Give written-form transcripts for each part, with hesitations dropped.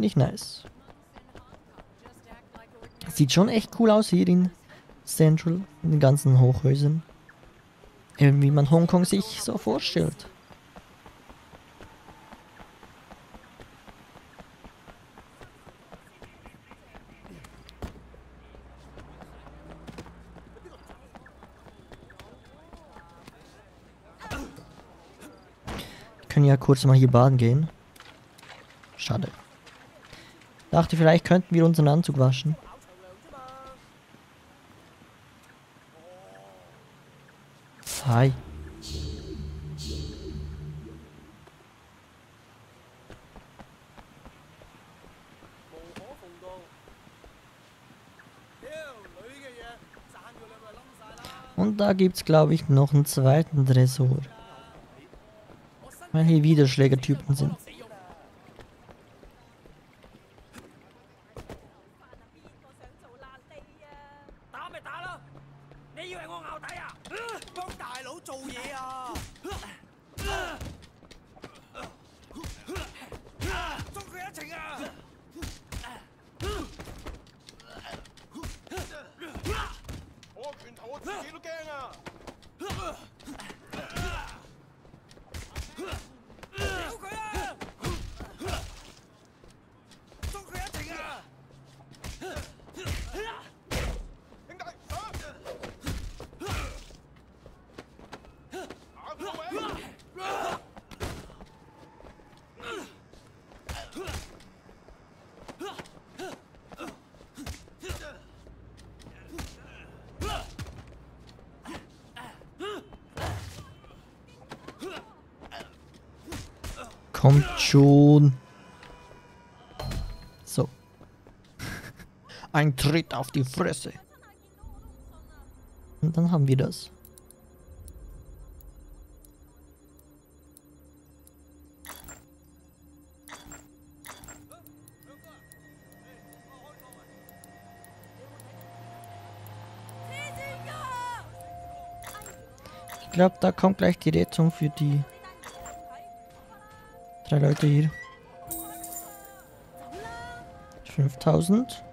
Finde ich nice. Sieht schon echt cool aus hier in Central, in den ganzen Hochhäusern. Wie man Hongkong sich so vorstellt. Wir können ja kurz mal hier baden gehen. Schade. Dachte, vielleicht könnten wir unseren Anzug waschen. Hi. Und da gibt's, glaube ich, noch einen zweiten Tresor. Weil hier wieder Schlägertypen sind. Kommt schon. So. Ein Tritt auf die Fresse. Und dann haben wir das. Ich glaube, da kommt gleich die Rettung für die drei Leute hier. 5000.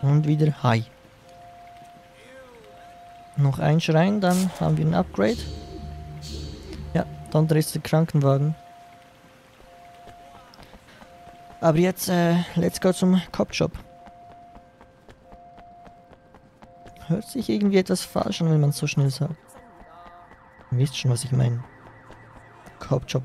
Und wieder High. Noch ein Schrein, dann haben wir ein Upgrade. Ja, dann ist der Krankenwagen. Aber jetzt, let's go zum Cop-Shop. Hört sich irgendwie etwas falsch an, wenn man es so schnell sagt. Ihr wisst schon, was ich meine. Cop-Job.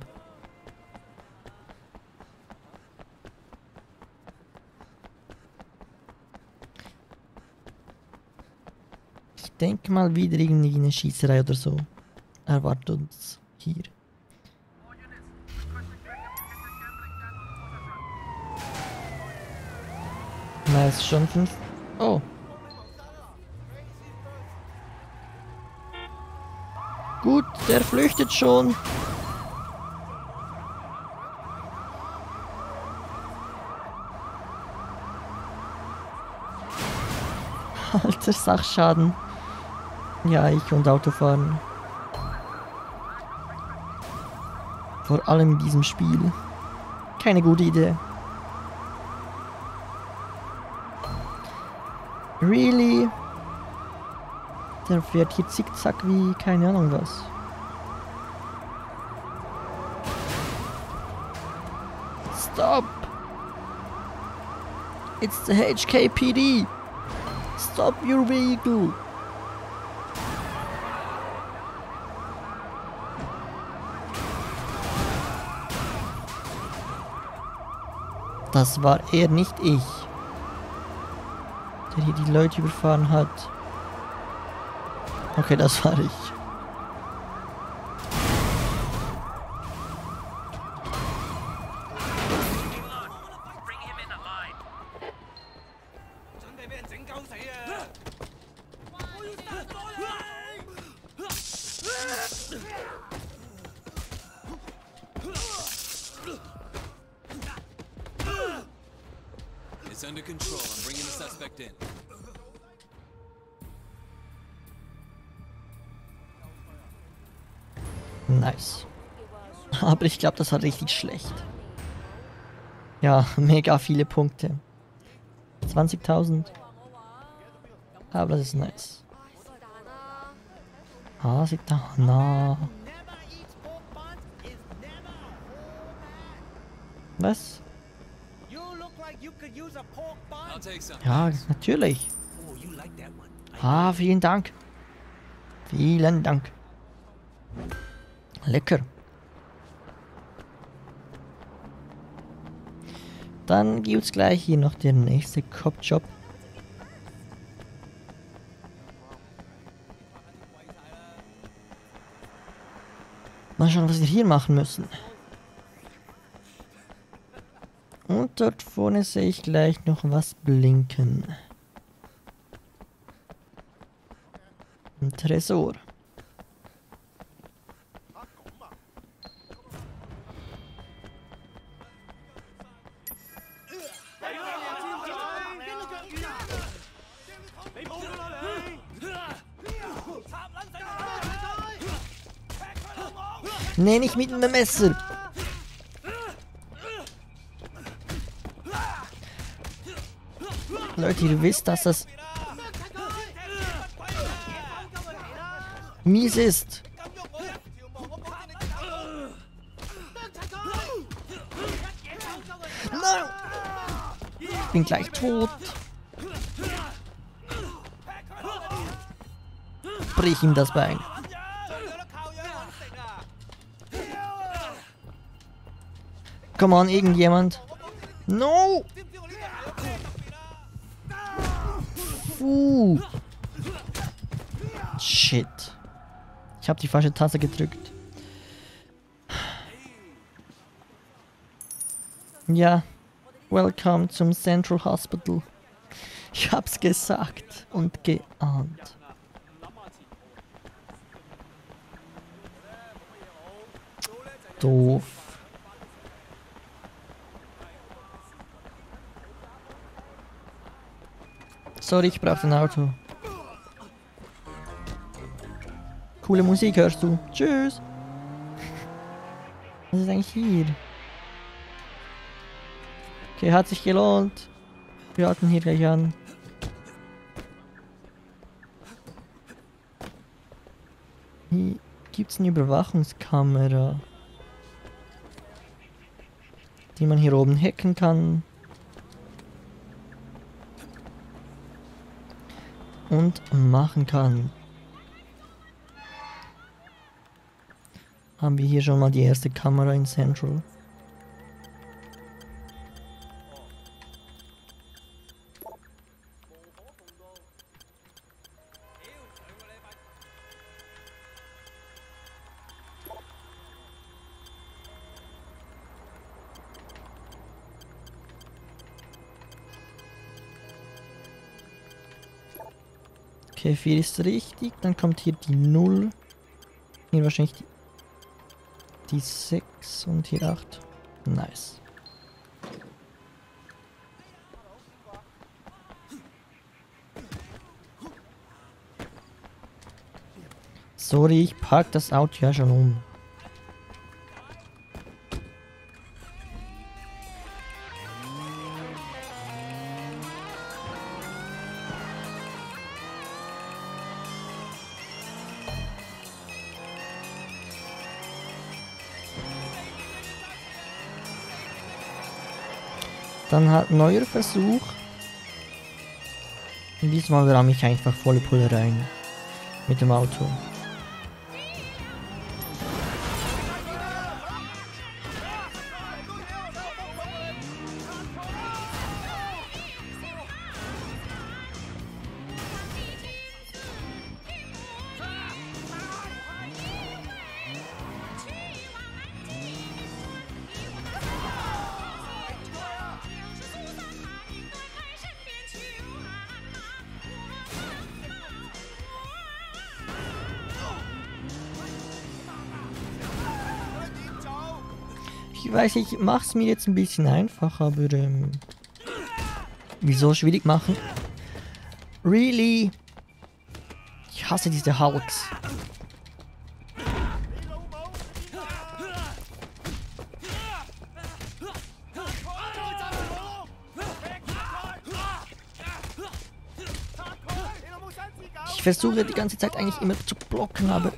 Ich denke mal wieder irgendwie eine Schießerei oder so. Erwartet uns hier. Na, ist schon 5. Oh. Gut, der flüchtet schon. Alter Sachschaden. Ja, ich und Autofahren. Vor allem in diesem Spiel. Keine gute Idee. Really? Der fährt hier zickzack wie keine Ahnung was. Stop! It's the HKPD! Stop your vehicle! Das war er, nicht ich, der hier die Leute überfahren hat. Okay, das war ich. It's under control. I'm bringing the suspect in. Nice. Aber ich glaube, das war richtig schlecht. Ja, mega viele Punkte. 20.000. Aber das ist nice. Ah, sieht da. Na. Was? Ja, natürlich. Ah, vielen Dank. Vielen Dank. Lecker. Dann gibt's gleich hier noch den nächsten Cop-Job. Mal schauen, was wir hier machen müssen. Und dort vorne sehe ich gleich noch was blinken. Ein Tresor. Nee, nicht mit einem Messer. Leute, ihr wisst, dass das mies ist. Nein! Ich bin gleich tot. Brich ihm das Bein. Come on, irgendjemand. No! Puh. Shit. Ich habe die falsche Taste gedrückt. Ja. Welcome zum Central Hospital. Ich hab's gesagt und geahnt. Doof. Sorry, ich brauche ein Auto. Coole Musik hörst du. Tschüss. Was ist eigentlich hier? Okay, hat sich gelohnt. Wir halten hier gleich an. Hier gibt's eine Überwachungskamera, die man hier oben hacken kann. Und machen kann. Haben wir hier schon mal die erste Kamera in Central. Okay, 4 ist richtig. Dann kommt hier die 0. Hier wahrscheinlich die 6 und hier 8. Nice. Sorry, ich park das Auto ja schon um. Dann halt neuer Versuch. Und diesmal ramme ich einfach volle Pulle rein. Mit dem Auto. Ich weiß, ich mach's mir jetzt ein bisschen einfacher, aber wieso schwierig machen? Really? Ich hasse diese Hulks. versuche die ganze Zeit eigentlich immer zu blocken, aber...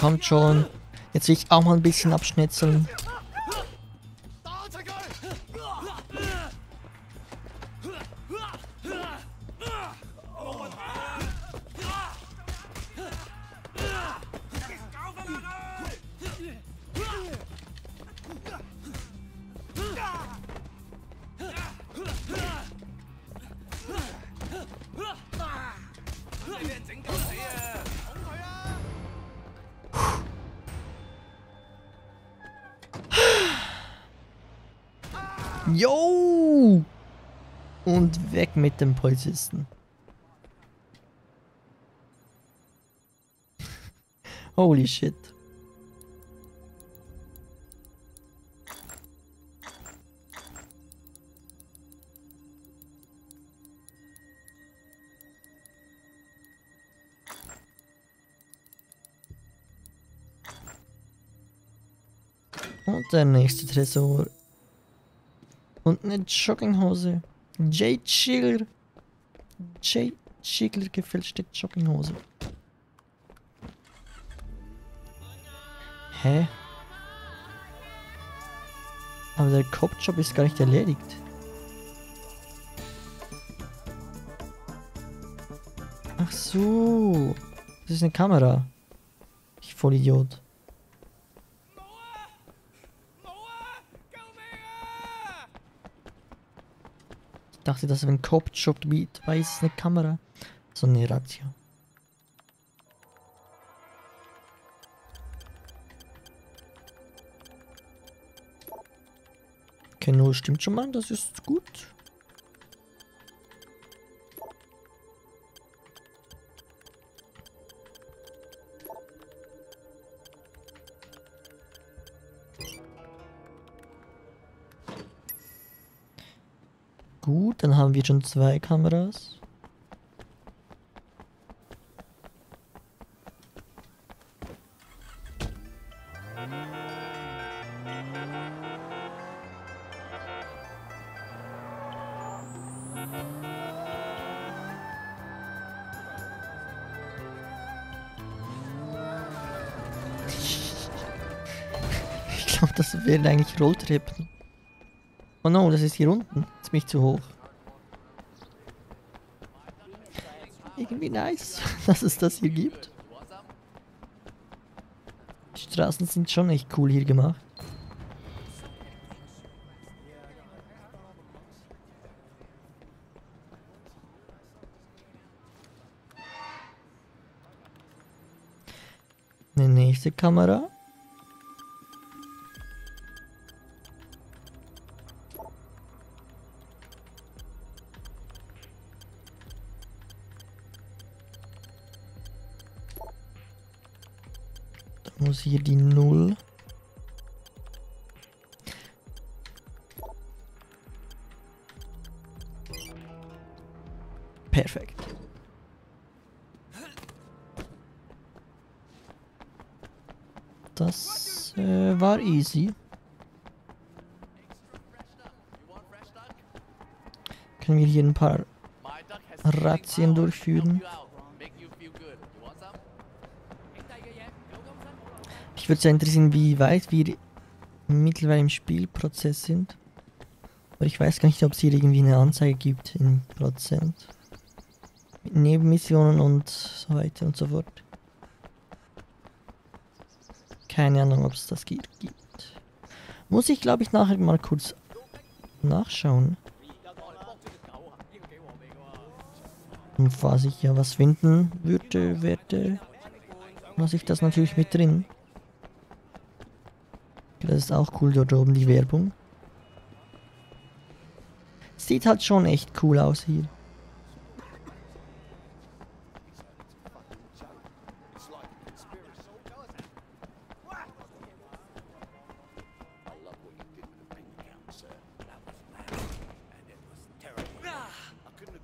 Kommt schon. Jetzt will ich auch mal ein bisschen abschnitzeln. Jo! Und weg mit dem Polizisten. Holy shit. Und der nächste Tresor. Und eine Jogginghose. J. Chigler. J. Chigler gefälschte Jogginghose. Hä? Aber der Cop-Job ist gar nicht erledigt. Ach so. Das ist eine Kamera. Ich Vollidiot. Ich dachte, dass wenn Cop-Job dabei ist, eine Kamera. So eine Razzia. Okay, 0 stimmt schon mal, das ist gut. Gut, dann haben wir schon 2 Kameras. Ich glaube, das wären eigentlich Rolltreppen. Oh no, das ist hier unten. Jetzt bin ich zu hoch. Irgendwie nice, dass es das hier gibt. Die Straßen sind schon echt cool hier gemacht. Eine nächste Kamera. Muss hier die 0. Perfekt. Das war easy. Können wir hier ein paar Razzien durchführen? Ich würde es ja interessieren, wie weit wir mittlerweile im Spielprozess sind. Aber ich weiß gar nicht, ob es hier irgendwie eine Anzeige gibt in Prozent. Mit Nebenmissionen und so weiter und so fort. Keine Ahnung, ob es das gibt. Muss ich, glaube ich, nachher mal kurz nachschauen. Und falls ich ja was finden würde, lasse ich das natürlich mit drin. Das ist auch cool, dort oben die Werbung. Sieht halt schon echt cool aus hier.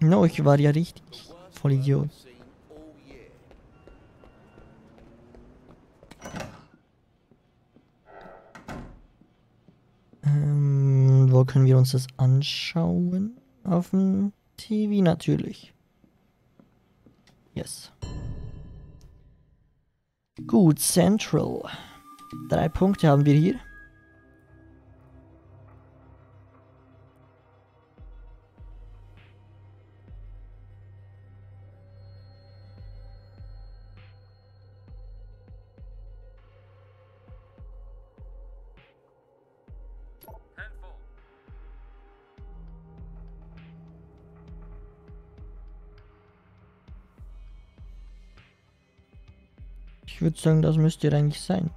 No, ich war ja richtig. Voll Idiot. Wo können wir uns das anschauen? Auf dem TV natürlich. Yes. Gut, Central. 3 Punkte haben wir hier. Ich würde sagen, das müsste eigentlich sein.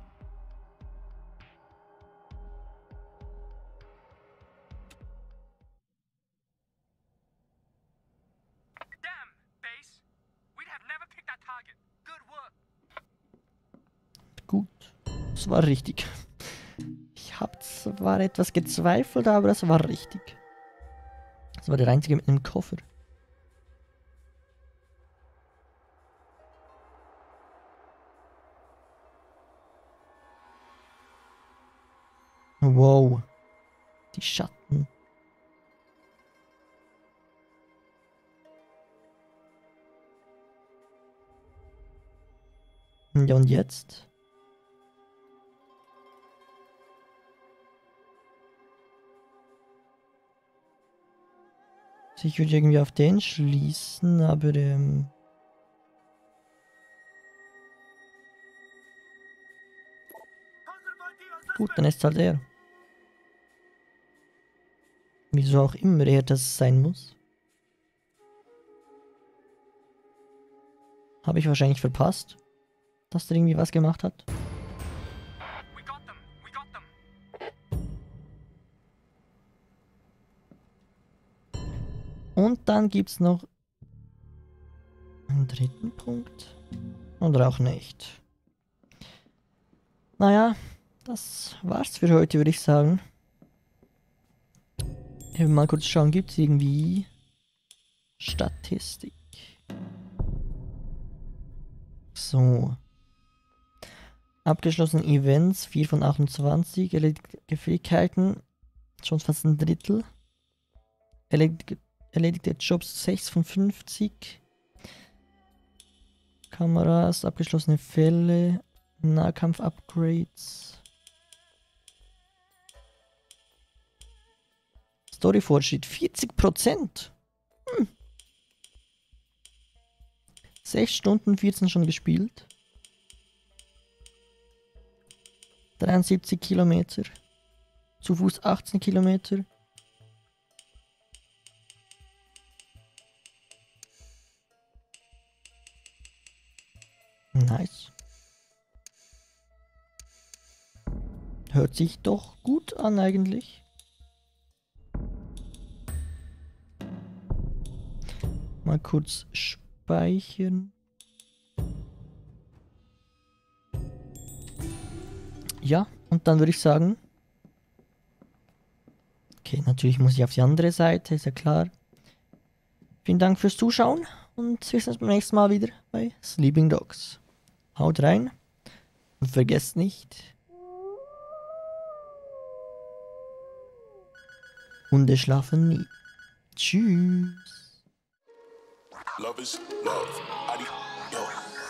Gut, das war richtig. Ich habe zwar etwas gezweifelt, aber das war richtig. Das war der einzige mit einem Koffer. Wow, die Schatten. Ja, und jetzt? Ich würde irgendwie auf den schließen, aber gut, dann ist halt er. Wieso auch immer er das sein muss. Habe ich wahrscheinlich verpasst, dass der irgendwie was gemacht hat. Und dann gibt es noch einen 3. Punkt. Oder auch nicht. Naja, das war's für heute, würde ich sagen. Mal kurz schauen, gibt es irgendwie Statistik? So. Abgeschlossene Events, 4 von 28. Erledigte Fähigkeiten, schon fast ein Drittel. Erledigte Jobs, 6 von 50. Kameras, abgeschlossene Fälle, Nahkampf-Upgrades. Story-Fortschritt 40%. 6 Stunden 14 schon gespielt. 73 Kilometer. Zu Fuß 18 Kilometer. Nice. Hört sich doch gut an eigentlich. Mal kurz speichern. Ja, und dann würde ich sagen... Okay, natürlich muss ich auf die andere Seite, ist ja klar. Vielen Dank fürs Zuschauen und wir sehen uns beim nächsten Mal wieder bei Sleeping Dogs. Haut rein und vergesst nicht... Hunde schlafen nie. Tschüss. Love is love. Adios.